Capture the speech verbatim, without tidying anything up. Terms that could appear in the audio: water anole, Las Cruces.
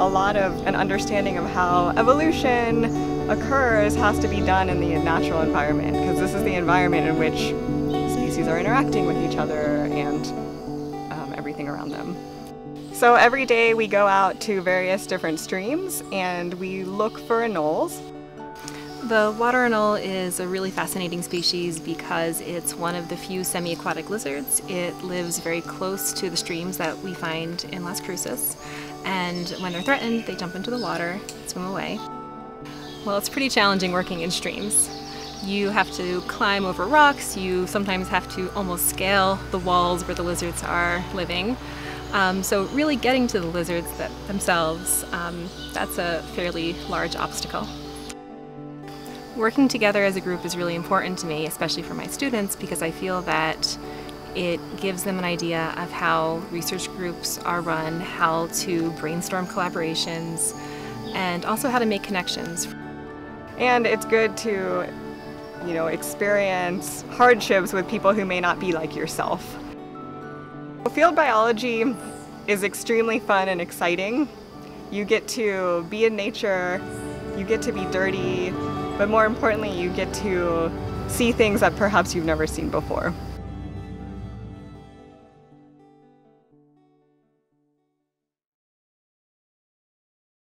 a lot of an understanding of how evolution occurs has to be done in the natural environment, because this is the environment in which species are interacting with each other and um, everything around them. So every day we go out to various different streams and we look for anoles. The water anole is a really fascinating species because it's one of the few semi-aquatic lizards. It lives very close to the streams that we find in Las Cruces, and when they're threatened, they jump into the water, swim away. Well, it's pretty challenging working in streams. You have to climb over rocks, you sometimes have to almost scale the walls where the lizards are living. Um, so really getting to the lizards that themselves, um, that's a fairly large obstacle. Working together as a group is really important to me, especially for my students, because I feel that it gives them an idea of how research groups are run, how to brainstorm collaborations, and also how to make connections. And it's good to, you know, experience hardships with people who may not be like yourself. Field biology is extremely fun and exciting. You get to be in nature, you get to be dirty, but more importantly, you get to see things that perhaps you've never seen before.